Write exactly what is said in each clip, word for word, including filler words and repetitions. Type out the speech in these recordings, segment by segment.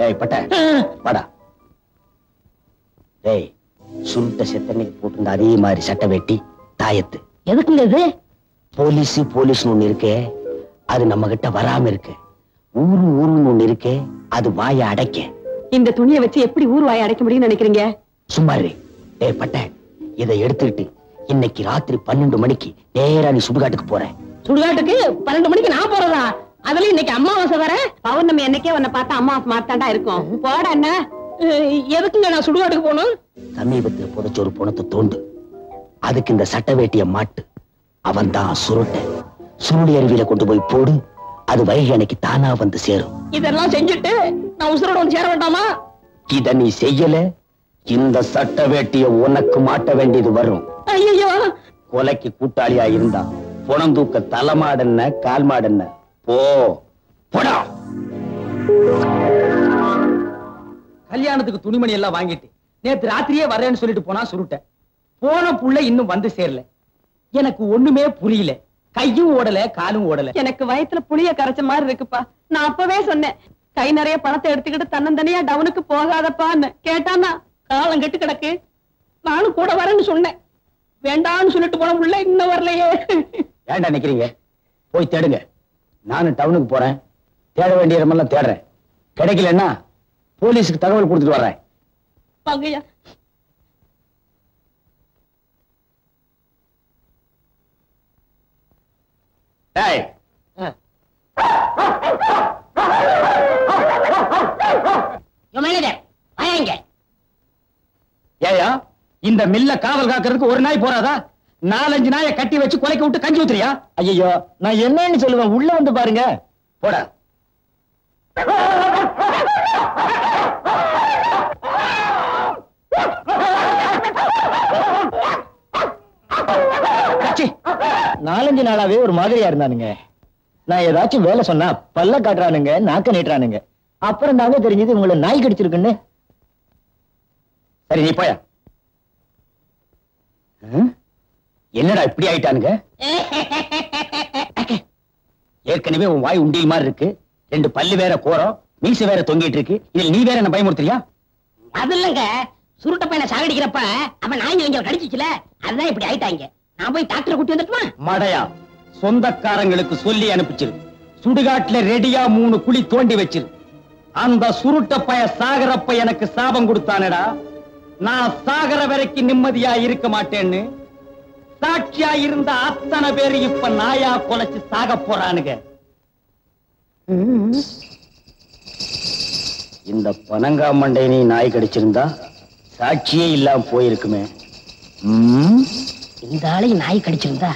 Hey, Pata, Pada. Hey, Sulta Satanik put in the Rima Satabeti, Tayat. Yelkin, police, police no nirke, Adanamagata Varamirke, Uru Uru no nirke, Adubaya Adake. In the Tunia, it's a pretty Uru Iadakim and Kringa. Sumari, hey, Pata, either Yerthirti, in the Kiratri Pandomaniki, there and Sugatakpore. Sugatake, Pandomanic and Apora. I will make a mouse over it. I want to make a pata of Martha Dirko. What an everything I should do at the corner? Come with the Porchurpon to Tund. Adakin the Satavati Mat Avanta Surute. Suria will go to buy Pudu, Adaway and a Kitana on the Sero. Is there no change it? Now, sir, on Jaratama Kidani Segele, Kin the Satavati of Wonakumata Vendi the Varum. Ayo, Kolaki Putaria Inda, Ponanduka Talamadana, Kalmadana. Oh, put up. Kalyan to Tunimania Vangiti. Net Ratria Varan Suri to Pona Suruta. Pona Pula in the Vanda Serle. Yanaku Wundume Purile. Kayu Wadale, Kalum Wadale. Yanaka Puria Karachamar Recupa. Napaves on Kainare Panather ticket Tanandania, down a Kapoza, the Pan, Katana, Kal and Getikaki. Nan Kota Varan Sunday. Went down Sulit to Pula in our lay. And I'm making it. Point telling it. நான் am going to the town. I'm going to go to the town. Police are going to go to the town. I'm going to Hey! You're going to go Yeah, in the middle of the நாலஞ்சு நாயை கட்டி வச்சு கொலைக்கு விட்டு கஞ்சி ஊத்துறியா ஐயோ நான் என்னன்னு சொல்லுவேன் உள்ள வந்து பாருங்க போடா கச்சி நாலஞ்சு நாளாவே ஒரு மாதிரியா இருந்தானுங்க நான் ஏதாச்சும் வேலை சொன்னா பல்ல காட்டுறானுங்க நாக்க நீட்டறானுங்க அப்புறம் தாங்க தெரிஞ்சது இவங்கள நாய் கடிச்சிருக்குன்னு சரி நீ போயா என்னடா இப்படி ஆயிட்டானுங்க ஏற்கனவே உன் வாய் உண்டியல் மாதிரி இருக்கு ரெண்டு பல்லு வேற கோரம் மீசை வேற தொங்கிட்டு இருக்கு இதில் நீ வேற என்ன பயமுறுத்துறியா அதெல்லாம் சுருட்ட பையனை சாகடிக்கிறப்ப அவன் நாய் எங்க கடிச்சிச்சுல அதான் இப்படி ஆயிட்டாங்க நான் போய் டாக்டர் கூட்டி வந்துட்டுமா மடையா சொந்தக்காரங்களுக்கு சொல்லி அனுப்பிச்சிரு சுடுகாட்டுல ரெடியா மூணு குழி தோண்டி வச்சிரு அந்த சுருட்ட பைய சாகரப்ப எனக்கு சாபம் கொடுத்தானடா நான் சாகர வரைக்கும் நிம்மதியா இருக்க மாட்டேன்னு சாட்சியா இருந்த அத்தனை பேர் இப்ப நாயா கொலைச்சு சாக போறானுங்க இந்த பனங்கா மண்டையினை நாய் கடிச்சிருந்தா சாட்சியே இல்லாம போயிருக்குமே இந்த ஆளை நாய் கடிச்சிருந்தா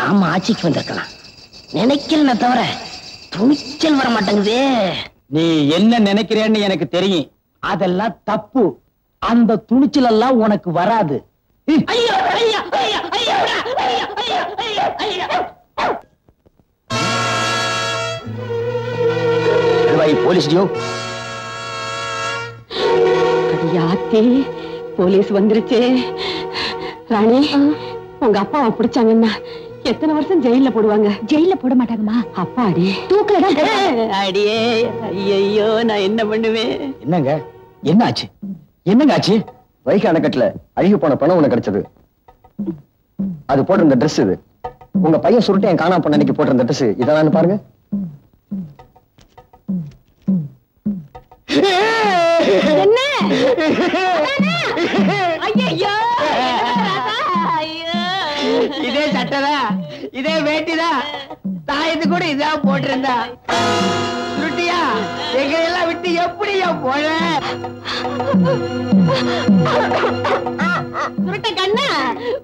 நாம ஆட்சிக்கு வந்திருக்கலாம் நினைக்கிறேன்ன தவிர துணிச்சல் வர மாட்டேங்குதே நீ என்ன நினைக்கிறேன்னு எனக்கு தெரியும் அதெல்லாம் தப்பு அந்த துணிச்சல் எல்லாம் உனக்கு வராது ஐயா ஐயா ஐயா போலீஸ் ஜோ கடியாத்தி போலீஸ் வந்துருச்சே ராணி உங்க அப்பா பிடிச்சாங்கன்னா எத்தனை வருஷம் ஜெயில போடுவாங்க ஜெயில போட மாட்டாங்கம்மா அப்பா அடி தூக்கலடா அடியே ஐயோ நான் என்ன பண்ணுவேன் என்னங்க என்ன ஆச்சு என்னங்க ஆச்சு வைக்க அணக்கட்டல அழிவு போன பணம் உனக்கு கிடைச்சது அது போட்டிருந்த ட்ரெஸ் இது உங்க பையன் சுருட்டு என் காணாம போன இன்னைக்கு போட்டிருந்த ட்ரெஸ் இதானு பாருங்க என்ன ஐயோ இதே சட்டடா இதே வேட்டிடா தாயது கூட இதா போட்டிருந்தா சுருட்டியா எங்கெல்லாம் விட்டு எப்படியா போற சுருட்ட கண்ணா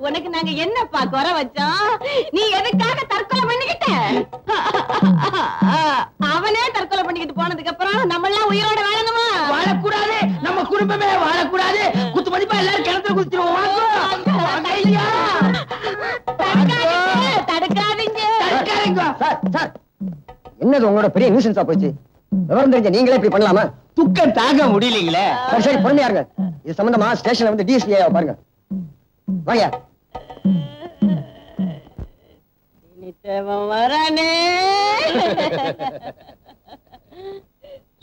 உனக்கு நாங்க என்னப்பா குறை வச்சோம் நீ எதுக்காக தற்கொலை பண்ணிக்கிட்ட அவனே தற்கொலை பண்ணிக்கிட்டு போனதுக்கு அப்புறம் நம்ம எல்லாம் உயிரோட வாழணுமா வாழக்கூடாது நம்ம குடும்பமே வாழக்கூடாது குத்து மதிப்பா எல்லாரும் கிணத்துல குதிச்சிருவோம் தடுக்காதீங்க தடுக்காதீங்க சார் சார் என்னது உங்களோட பெரிய நியூசன்ஸா போச்சு விவரம் தெரிஞ்ச நீங்களே இப்படி பண்ணலாமா துக்கம் தாங்க முடியலீங்களே சரி சரி பொறுமையாருங்க இது சம்பந்தமா ஸ்டேஷன்ல வந்து டிஎஸ்பி ஐயா பாருங்க வாங்க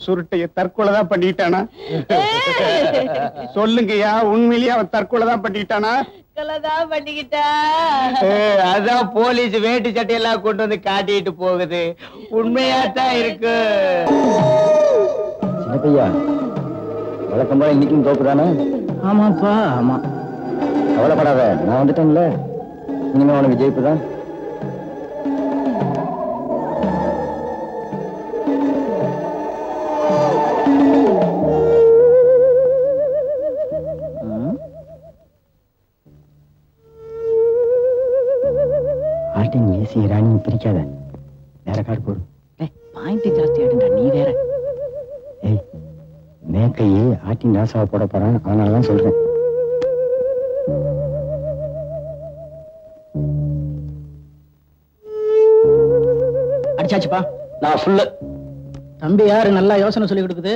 சுருட்டைய தற்கொலைதான் பண்ணிட்டானா? சொல்லுங்கய்யா, உண்மையிலேயே அவன் தற்கொலைதான் பண்ணிட்டானா? அதான் போலீஸ் வேட்டு சட்டையெல்லாம் கொண்டு வந்து காட்டிட்டு போகுது. உண்மையாத்தான் இருக்கு. வழக்கம் போல இன்னைக்கும் தோப்புதானா? ஆமாப்பா, ஆமா. கவலைப்படாத, நான் வந்துட்டேன்ல, இனிமே உனக்கு ஜெயிப்புதான். ராணி பிரிக்காத, வேற கார்டு போடு. பாயிண்ட் ஜாஸ்தி ஆடுண்டா நீ வேற. ஏய், மேக்கையே ஆட்டின் ராசாவை போட போறான், அதனாலதான் சொல்றேன். அடிச்சாச்சுப்பா, நான் ஃபுல்லு. தம்பி யாரு நல்லா யோசனை சொல்லி கொடுக்குது?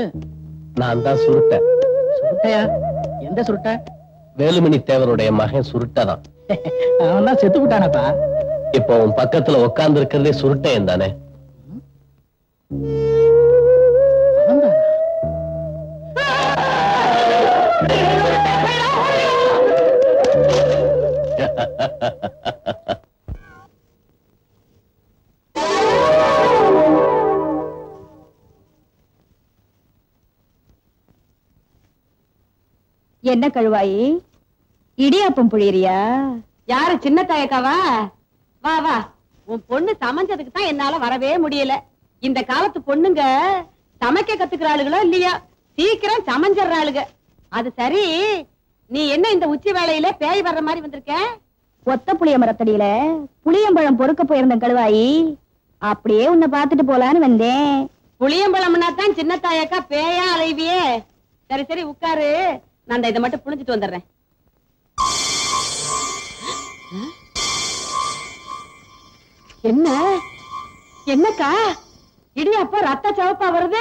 நான் தான் சுருட்ட. சுருட்டையா? எந்த சுருட்ட? வேலுமணி தேவருடைய மகன் சுருட்டதான். அவன் தான் செத்து விட்டானப்பா. இப்போ உன் பக்கத்துல உட்கார்ந்து இருக்கிறதே சுருட்டையன் தானே? என்ன கழுவாயி, இடியாப்பம் புழியறியா? யாரு, சின்ன தாயக்காவா? வா வா, உன் பொண்ணு சமைஞ்சதுக்கு தான் என்னால வரவே முடியல. இந்த காலத்து பொண்ணுங்க சமைக்க கத்துக்கிறாளுகளோ இல்லையா, சீக்கிரம் சமைஞ்சறாளுங்க. அது சரி, நீ என்ன இந்த உச்சி வேளையில பேய் வர்ற மாதிரி வந்திருக்க? ஒத்த புளிய மரத்தடியில புளியம்பழம் பொறுக்க போயிருந்த கழுவாயி, அப்படியே உன்னை பாத்துட்டு போலான்னு வந்தேன். புளியம்பழம்னா தான் சின்ன தாயக்கா பேயா அலைவியே? சரி சரி உட்காரு, நான் இதை மட்டும் புளிஞ்சிட்டு வந்துடுறேன். என்ன என்னக்கா இடியாப்பா ரத்த சவப்பா வருது?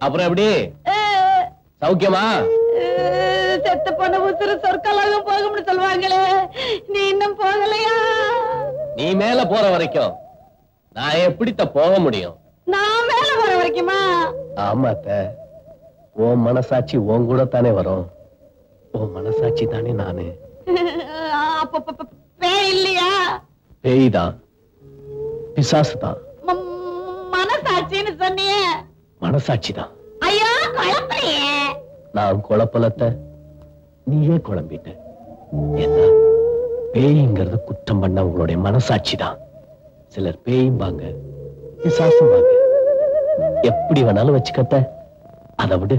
அப்புறம் எப்படி, சௌக்கியமா? செத்து போன உசுறு சொற்களாகவும் போகும்னு சொல்வாங்களே, நீ இன்னும் போகலையா? நீ மேல போற வரைக்கும் நான் எப்படித்த போக முடியும்? நான் மேல போற வரைக்குமா? ஆமாத்த, உன் மனசாட்சி உன் கூட தானே வரும். உன் மனசாட்சி தானே நானு. பேய்தான், பிசாசு தான். மனசாட்சின்னு சொன்னியே? மனசாட்சி தான். ஐயா குழப்பலையே. நான் குழப்பலத்த, நீயே குழம்பிட்ட. என்ன பேய்ங்கிறது குற்றம் பண்ண உங்களுடைய மனசாட்சி தான். சிலர் பேயும்பாங்க, பிசாசும்பாங்க, எப்படி வேணாலும் வச்சுக்கத்த. அதை விடு,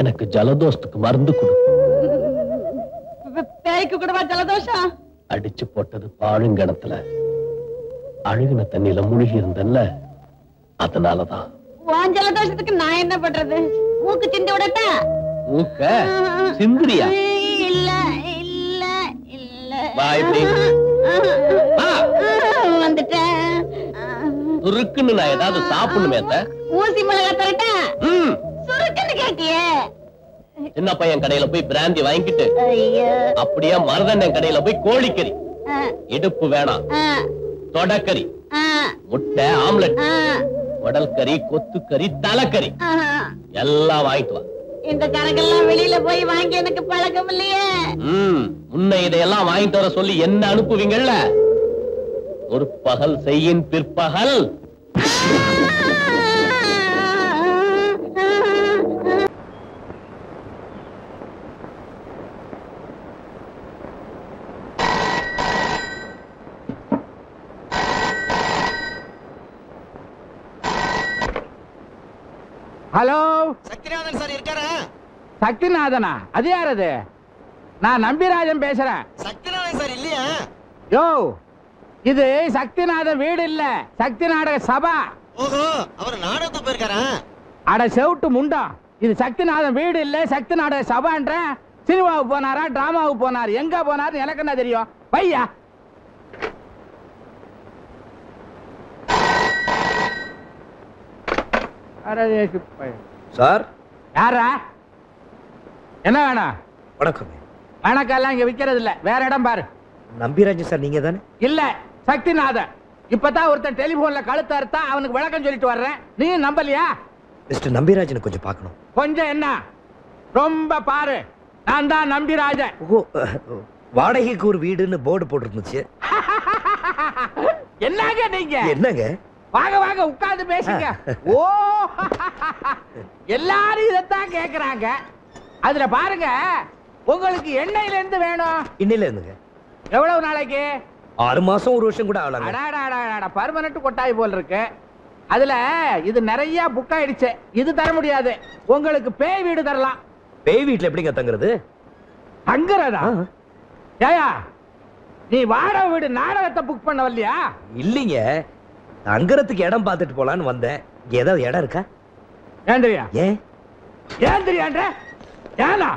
எனக்கு ஜலதோஷத்துக்கு மருந்து கொடு. பேய்க்கு கூடவா ஜலதோஷம்? அடிச்சு போட்டது பாழுங்கணத்துல, அழுகின தண்ணியில முழுகி இருந்தல்ல, அதனாலதான். உன் ஜலதோஷத்துக்கு நான் என்ன பண்றது? மூக்கு சிந்து விடட்டா? மூக்க சிந்துறியா? இல்ல இல்ல இல்ல. பாய் பே வந்துட்டேன். சுருக்குன்னு நான் ஏதாவது சாப்பிடணுமே. ஊசி மிளகா தரட்டா? சுருக்குன்னு கேட்டியே. சின்ன பையன் கடையில போய் பிராந்தி வாங்கிட்டு, அப்படியே மருதண்ணன் கடையில போய் கோழிக்கறி, இடுப்பு வேணாம் தொடக்கறி, முட்டை ஆம்லெட், உடல் கறி, கொத்துக்கறி, தலைக்கறி எல்லாம் வாங்கிட்டு வா. இந்த கணக்கெல்லாம் வெளியில போய் வாங்கி எனக்கு பழக்கம் இல்லையே. முன்ன இதையெல்லாம் வாங்கிட்டு வர சொல்லி என்ன அனுப்புவீங்கல்ல? ஒரு பகல் செய்யின் பிற்பகல். ஹலோ, சக்திநாதன் சார் இருக்காரா? சக்திநாதனா? அது யார்? அது நான் நம்பிராஜன் பேசுறேன். சக்திநாதன் சார் இல்லையா? யோ, இது சக்திநாதன் வீடு இல்ல, சக்தி நாடக சபா. ஓஹோ, அவர் நாடகத்து போயிருக்காரா? அட செவுட்டு முண்டா, இது சக்திநாதன் வீடு இல்ல, சக்தி நாடக சபான்ற. சினிமாவுக்கு போனாரா, டிராமாவுக்கு போனார், எங்க போனார் எனக்கு என்ன தெரியும்? பையா சார். யாரா? என்ன வேணா? வணக்கம். வணக்கெல்லாம் இங்க விக்கிறது இல்ல, வேற இடம் பாரு. நம்பிராஜன் சார் நீங்க தானே? இல்ல சக்திநாதன். இப்பதான் ஒருத்தன் டெலிபோன்ல கழுத்தா இருந்தா அவனுக்கு விளக்கம் சொல்லிட்டு வர்றேன், நீ நம்பலையா? மிஸ்டர் நம்பிராஜனை கொஞ்சம் பார்க்கணும். கொஞ்சம் என்ன ரொம்ப பாரு. நான் தான் நம்பிராஜன். வாடகைக்கு ஒரு வீடுன்னு போர்டு போட்டு இருந்துச்சு. என்னங்க நீங்க? என்னங்க? வாங்க வாங்க உட்கார்ந்து பேசுங்க. ஓ எல்லாரும் இதத்தான் கேக்குறாங்க. அதுல பாருங்க, உங்களுக்கு எண்ணெயில இருந்து வேணும். இன்னையில இருந்துங்க. எவ்வளவு நாளைக்கு? ஆறு மாசம் ஒரு வருஷம் கூட ஆகலாம். அடாடா பர்மனன்ட் கொட்டாய் போல் இருக்கு. அதுல இது நிறைய புக் ஆயிடுச்சு, இது தர முடியாது. உங்களுக்கு பேய் வீடு தரலாம். பேய் வீட்டுல எப்படிங்க தங்குறது? தங்குறதா? ஏயா நீ வாடகை வீடு நாடகத்தை புக் பண்ண வரலையா? இல்லைங்க, தங்குறதுக்கு இடம் பார்த்துட்டு போலான்னு வந்தேன். ஏதாவது இடம் இருக்கா? ஏந்திரியா? ஏன் ஏந்திரியான்ற ஏனா?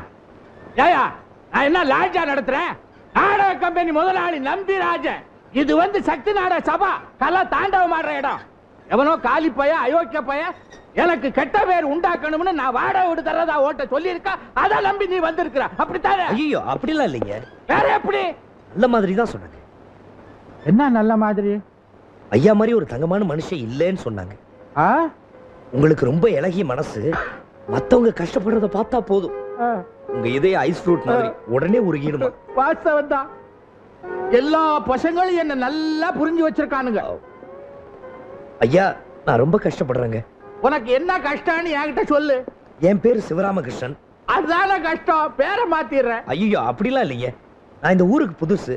ஏயா நான் என்ன லாட்ஜா நடத்துறேன்? நாடக கம்பெனி முதலாளி நம்பிராஜன். இது வந்து சக்தி நாடக சபா கலா தாண்டவம் ஆடுற இடம். எவனோ காலி பைய அயோக்கிய பைய எனக்கு கெட்ட பேர் உண்டாக்கணும்னு நான் வாடகை வீடு தரதா ஓட்ட சொல்லியிருக்கா, அதை நம்பி நீ வந்திருக்கிற. அப்படித்தானே? ஐயோ அப்படிலாம் இல்லைங்க. வேற எப்படி? நல்ல மாதிரி தான் சொன்னாங்க. என்ன நல்ல மாதிரி? ஐயா மாதிரி ஒரு தங்கமான மனுஷன் இல்லைன்னு சொன்னாங்க. உங்களுக்கு ரொம்ப இலகிய மனசு, மத்தவங்க கஷ்டப்படுறத பார்த்தா போதும், உங்க இதய ஐஸ் ஃப்ரூட் மாதிரி உடனே உருகிடுமா. வாஸ்தவம் தான். எல்லா பசங்களும் என்ன நல்லா புரிஞ்சு வச்சிருக்கானுங்க. ஐயா நான் ரொம்ப கஷ்டப்படுறேங்க. உனக்கு என்ன கஷ்டம்னு என்கிட்ட சொல்லு. என் பேரு சிவராமகிருஷ்ணன். அதுதான கஷ்டம், பேரை மாத்திடுறேன். ஐயோ அப்படிலாம் இல்லைங்க. நான் இந்த ஊருக்கு புதுசு,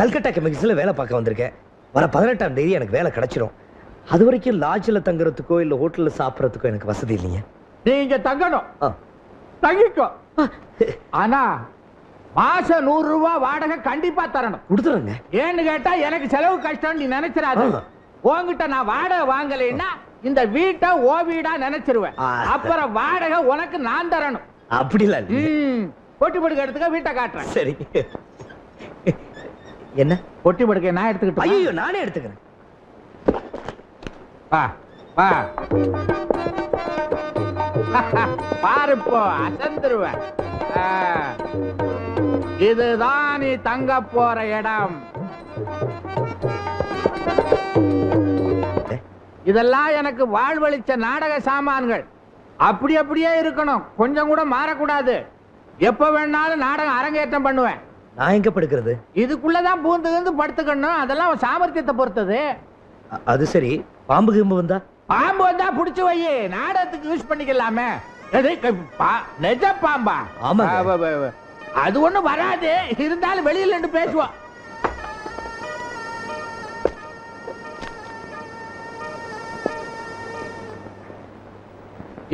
கல்கட்டா கெமிக்கல்ஸ்ல வேலை பார்க்க வந்திருக்கேன். வர பதினெட்டாம் தேதி எனக்கு வேலை கிடைச்சிடும். அது வரைக்கும் லாட்ஜில் தங்குறதுக்கோ இல்லை ஹோட்டலில் சாப்பிட்றதுக்கோ எனக்கு வசதி இல்லைங்க. நீங்க தங்கணும், தங்கிக்கோ. ஆனா மாசம் நூறு ரூபாய் வாடகை கண்டிப்பா தரணும். கொடுத்துருங்க. ஏன்னு கேட்டா எனக்கு செலவு கஷ்டம் நீ நினைச்சிடாது. உங்ககிட்ட நான் வாடகை வாங்கலைன்னா இந்த வீட்டை ஓ வீடா நினைச்சிருவேன். அப்புறம் வாடகை உனக்கு நான் தரணும். அப்படி இல்ல பொட்டி படுக்க எடுத்துக்க, வீட்டை காட்டுறேன். சரி என்ன பொட்டி படுக்க நான் எடுத்துக்கிட்டு? ஐயோ நானே எடுத்துக்கிறேன். வா வா பாருப்போ அசந்துருவேன். இதுதான் நீ தங்க போற இடம். இதெல்லாம் எனக்கு வாழ்வழிச்ச நாடக சாமான்கள். அப்படி அப்படியே இருக்கணும், கொஞ்சம் கூட மாறக்கூடாது. எப்ப வேணாலும் நாடகம் அரங்கேற்றம் பண்ணுவேன். நான் எங்க படுக்கிறது? இதுக்குள்ளதான் பூந்து படுத்துக்கணும், அதெல்லாம் சாமர்த்தியத்தை பொறுத்தது. அது சரி, பாம்பு கிம்பு வந்தா? பாம்பு வந்தா புடிச்சு வை, நாடகத்துக்கு யூஸ் பண்ணிக்கலாமே. நெஜ பாம்பா? ஆமா. அது ஒண்ணும் வராது, இருந்தாலும் வெளியில நின்னு பேசுவோம்.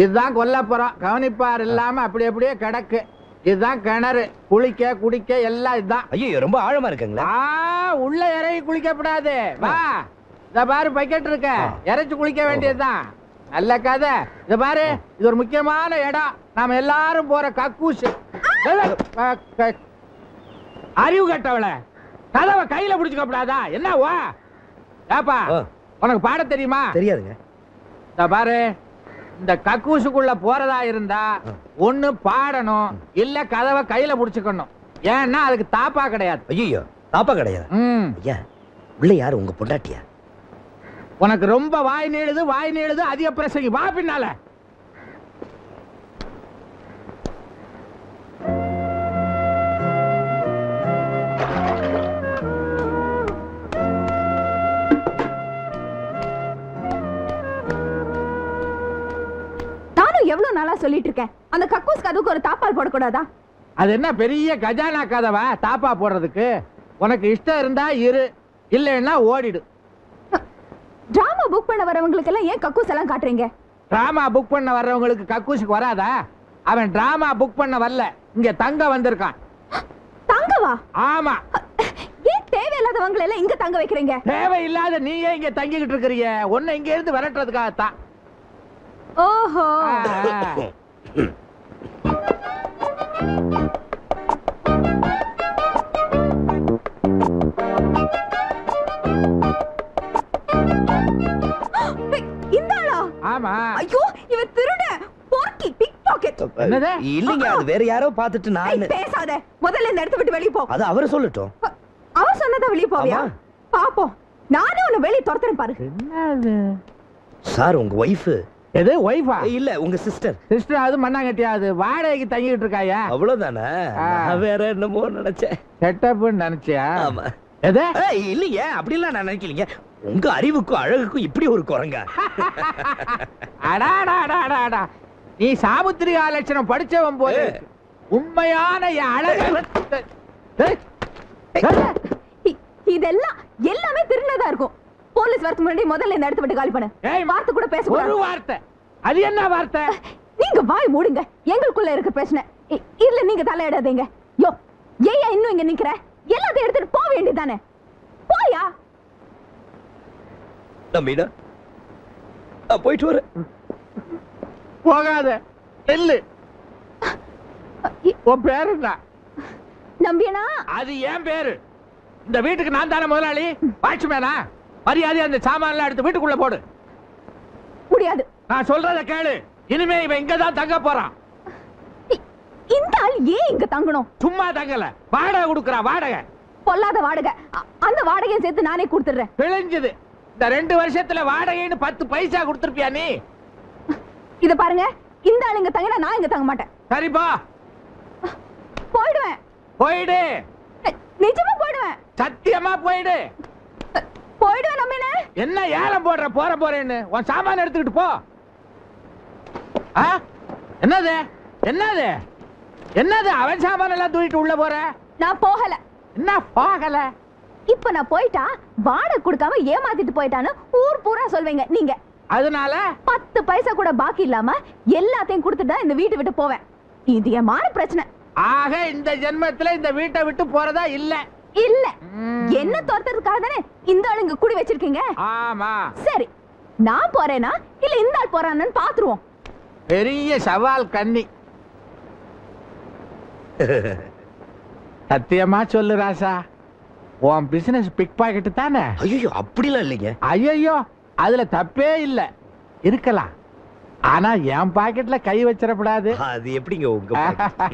இதுதான் கொல்லப்புறம். கவனிப்பார் இல்லாம அப்படி அப்படியே கிடக்கு. இதுதான் கிணறு, குளிக்க குடிக்க எல்லாம் இதுதான். ஐயோ ரொம்ப ஆழமா இருக்குங்களா? உள்ள இறங்கி குளிக்கப்படாது. வா இத பாரு, பக்கெட் இருக்க, இறைச்சு குளிக்க வேண்டியதுதான். நல்ல கதை. இத பாரு, இது ஒரு முக்கியமான இடம், நாம எல்லாரும் போற கக்கூசு. அறிவு கட்டவள, கதவை கையில பிடிச்சுக்கப்படாதா? என்ன வா ஏப்பா, உனக்கு பாட தெரியுமா? தெரியாதுங்க. இத பாரு, இந்த கக்கூசுக்குள்ள போறதா இருந்தா ஒண்ணு பாடணும், இல்ல கதவை கையில புடிச்சுக்கணும். ஏன்னா அதுக்கு தாப்பா கிடையாது. ஐயோ தாப்பா கிடையாது. ஐயா உள்ள யாரு? உங்க பொண்டாட்டியா? உனக்கு ரொம்ப வாய் நீளுது, வாய் நீளுது அதிக பிரசங்கி. வா பின்னால. எவ்வளவு நாளா சொல்லிட்டு இருக்கேன், அந்த கக்கூஸ் கதவுக்கு ஒரு தாப்பால் போடக்கூடாதா? அது என்ன பெரிய கஜானா கதவா தாப்பா போடுறதுக்கு? உனக்கு இஷ்டம் இருந்தா இரு, இல்லைன்னா ஓடிடு. டிராமா புக் பண்ண வரவங்களுக்கு எல்லாம் ஏன் கக்கூஸ் எல்லாம் காட்டுறீங்க? டிராமா புக் பண்ண வரவங்களுக்கு கக்கூஸுக்கு வராதா? அவன் டிராமா புக் பண்ண வரல, இங்க தங்க வந்திருக்கான். தங்கவா? ஆமா. ஏன் தேவையில்லாதவங்களை எல்லாம் இங்க தங்க வைக்கிறீங்க? தேவையில்லாத நீ ஏன் இங்க தங்கிக்கிட்டு இருக்கிறீங்க? ஒன்னு இங்க இருந்து விரட்டுறதுக்காகத்தான். ஓஹோ இந்தாளா? ஆமா. ஐயோ இவன் திருடன், போர்க்கி, பிக் பாக்கெட். என்னது? இல்லங்க அது வேற யாரோ பார்த்துட்டு நான் பேசாத. முதல்ல இந்த இடத்தை விட்டு வெளிய போ. அது அவரே சொல்லட்டும். அவ சொன்னத வெளிய போவியா? பாப்போம். நானே உன்னை வெளிய தரத்துறேன் பாரு. என்னது? சார் உங்க வைஃப். எது வைஃபா? இல்ல உங்க சிஸ்டர். சிஸ்டர் அது மண்ணாங்கட்டியா அது வாடகைக்கு தங்கிட்டு இருக்காயா? அவ்வளவுதானே. நான் வேற என்னமோ நினைச்சேன். செட்டப் நினைச்சியா? ஆமா. எது? ஏய் இல்லையே அப்படி இல்ல நான் நினைக்கலங்க. உங்க அறிவுக்கும் அழகுக்கும் இப்படி ஒரு குரங்கா? அடா அடா அடா அடா. நீ சாமுத்திரிகா லட்சணம் படிச்சவன் போது உண்மையான இதெல்லாம் எல்லாமே திருநதா இருக்கும். போலீஸ் வரதுக்கு முன்னாடி முதல்ல இந்த இடத்தை விட்டு காலி பண்ணு. வார்த்தை கூட பேச ஒரு வார்த்தை. அது என்ன வார்த்தை? நீங்க வாய் மூடுங்க. எங்களுக்குள்ள இருக்க பிரச்சனை இல்ல நீங்க தலையிடாதீங்க. யோ ஏயா இன்னும் இங்க நிக்கிற? எல்லாத்தையும் எடுத்துட்டு போக வேண்டியதானே. போயா தம்பிடா போயிட்டு வர. போகாத இல்ல உன் பேருடா நம்பியனா? அது ஏன் பேரு? இந்த வீட்டுக்கு நான் தானே முதலாளி வாட்ச்மேனா? மரியாதையா அந்த சாமான்லாம் எடுத்து வீட்டுக்குள்ள போடு. முடியாது. நான் சொல்றத கேளு. இனிமே இவன் இங்கதான் தங்க போறான். இந்த ஆள் ஏன் இங்க தங்கணும்? சும்மா தங்கல வாடகை கொடுக்கறான். வாடகை பொல்லாத வாடகை. அந்த வாடகையை சேர்த்து நானே கொடுத்துறேன். பிழைஞ்சது. இந்த ரெண்டு வருஷத்துல வாடகைன்னு பத்து பைசா கொடுத்துருப்பியா நீ? இத பாருங்க இந்த ஆளு இங்க தங்கினா நான் இங்க தங்க மாட்டேன். சரிப்பா போய்டுவேன். போய்டு. நிஜமா போய்டுவேன். சத்தியமா போய்டு. போய்டுவேன் அம்மினே. என்ன ஏலம் போடுற போற போறேன்னு? உன் சாமான எடுத்துக்கிட்டு போ. ஆ என்னது என்னது என்னது அவன் சாமான எல்லாம் தூக்கிட்டு உள்ள போற? நான் போகல. என்ன போகல? இப்ப நான் போயிட்டா வாடகை கொடுக்காம ஏமாத்திட்டு போயிட்டான்னு ஊர் பூரா சொல்வீங்க நீங்க. அதனால பத்து பைசா கூட பாக்கி இல்லாம எல்லாத்தையும் கொடுத்துட்டா இந்த வீட்டை விட்டு போவேன். இது ஏமான பிரச்சனை. ஆக இந்த ஜென்மத்துல இந்த வீட்டை விட்டு போறதா இல்ல இல்ல என்ன தோர்த்ததுக்காக தானே இந்த ஆளு இங்க குடி வச்சிருக்கீங்க. ஆமா சரி நான் போறேனா இல்ல இந்த ஆள் போறான்னு பாத்துருவோம். பெரிய சவால் கண்ணி. சத்தியமா சொல்லு ராசா உன் பிசினஸ் பிக் பாக்கெட் தானே? ஐயோ அப்படிலாம் இல்லைங்க. ஐயோ அதுல தப்பே இல்ல. இருக்கலாம். ஆனா என் பாக்கெட்ல கை வச்சிடப்படாது. அது எப்படிங்க உங்க